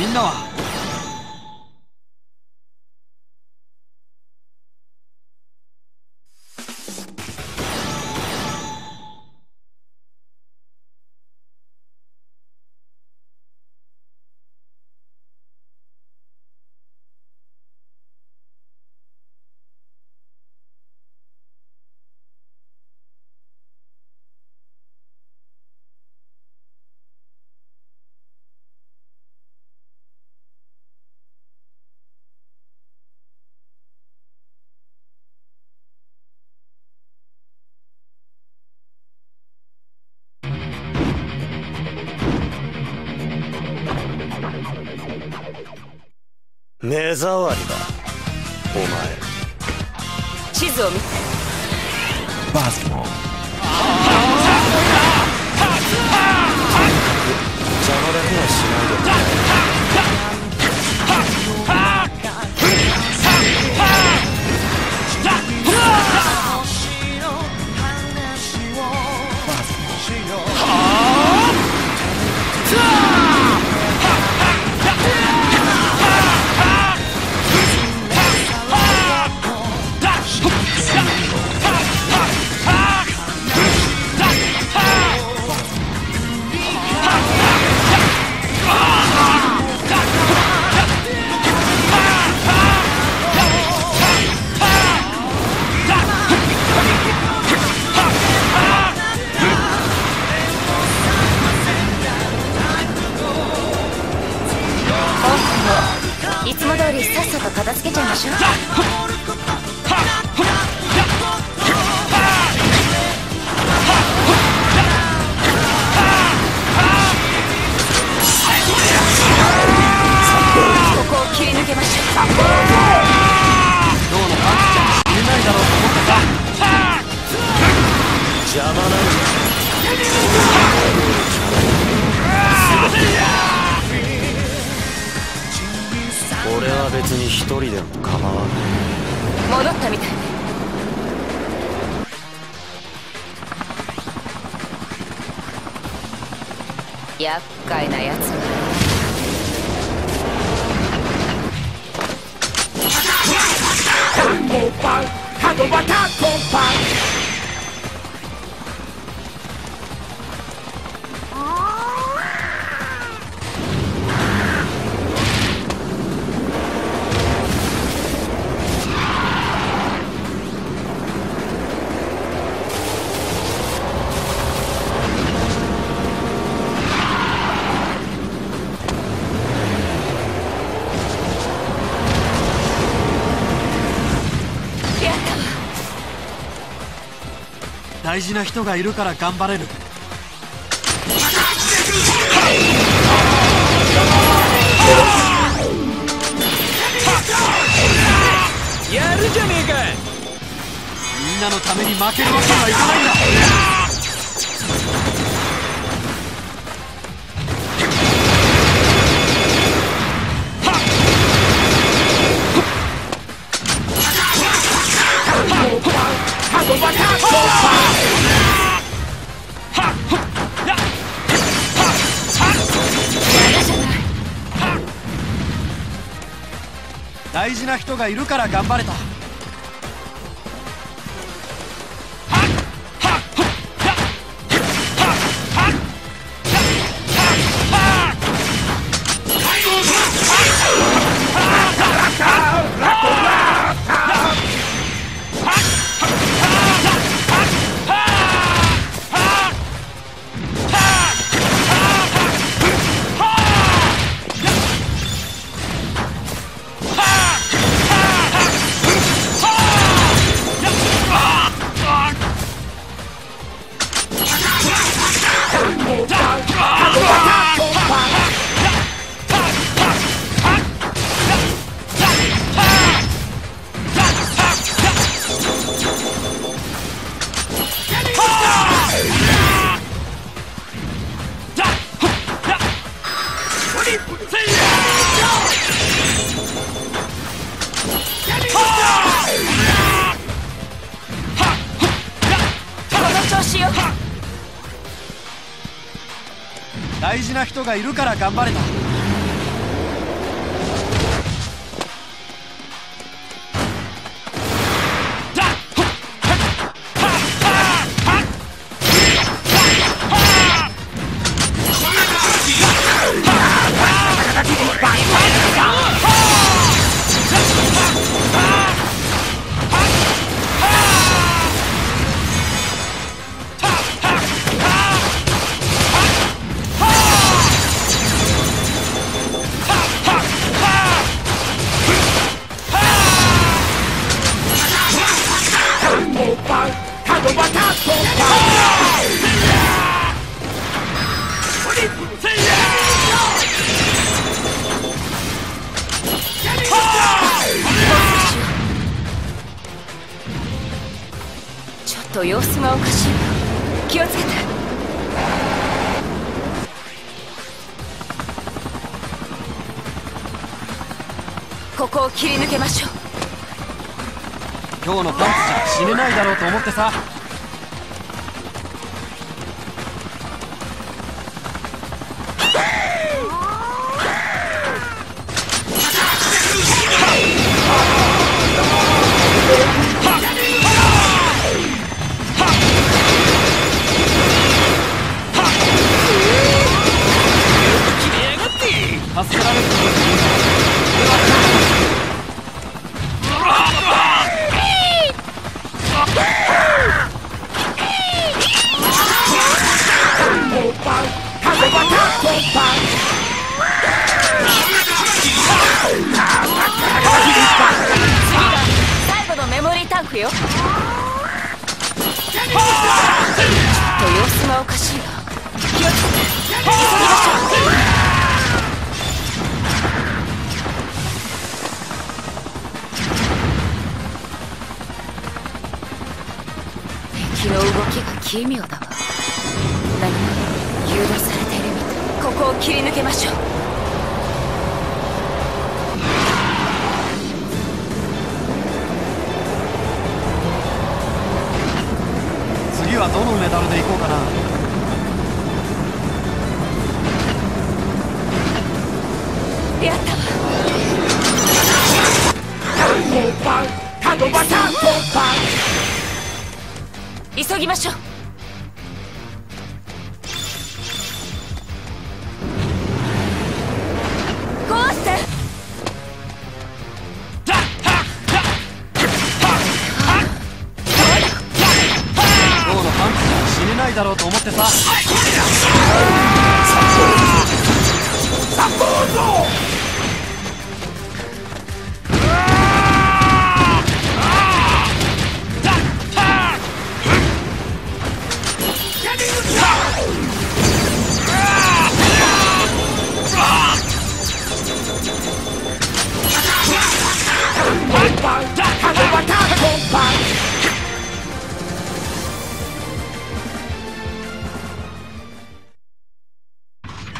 みんなは目障りだお前。地図を見て。バースも邪魔だけはしないで。いつも通りさっさと片付けちゃいましょう。別に一人でも構わない。戻ったみたい。厄介なやつ。タコパン、タコパ、タコパン。大事な人がいるから頑張れる。やるじゃねえか。みんなのために負けるわけにはいかないんだ。大事な人がいるから頑張れた。大事な人がいるから頑張れた。ちょっと様子がおかしいわ。気をつけて。ここを切り抜けましょう。今日のパンツじゃ死ねないだろうと思ってさ。奇妙だわ。何も誘導されているみたい。ここを切り抜けましょう。次はどのメダルで行こうかな。やったわ。タンゴパン、タンゴパン、急ぎましょう。だろうと思ってさ。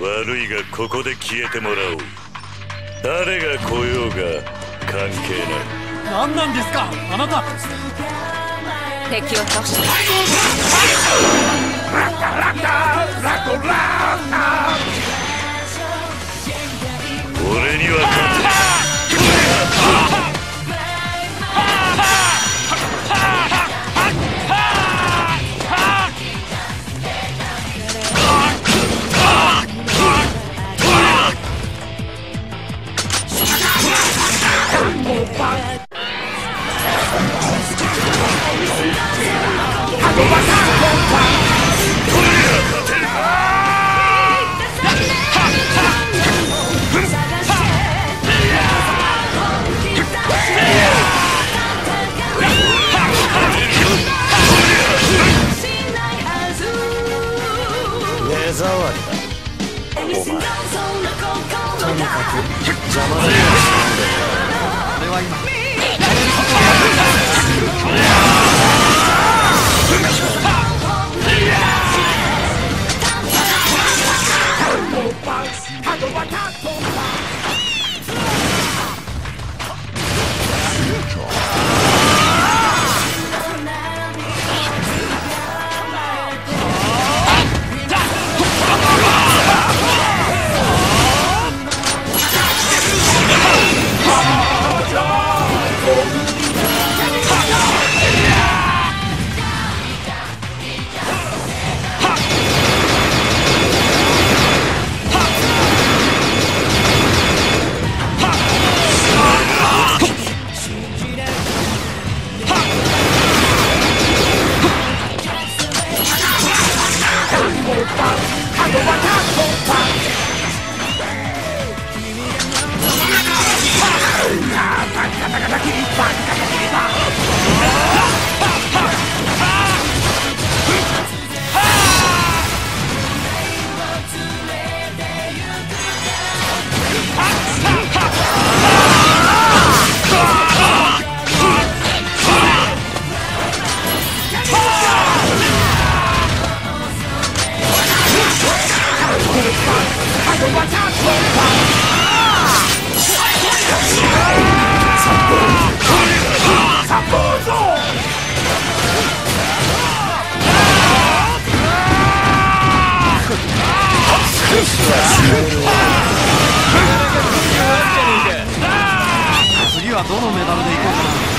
悪いがここで消えてもらおう。誰が来ようが関係ない。何なんですかあなた。敵を倒したラッカラッカラッコラッカ。俺には勝てない。次はどのメダルでいこうかな。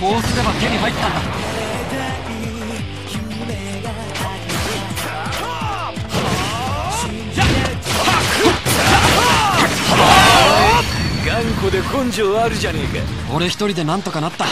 こうすれば手に入ったんだ。頑固で根性あるじゃねえか。俺一人でなんとかなった。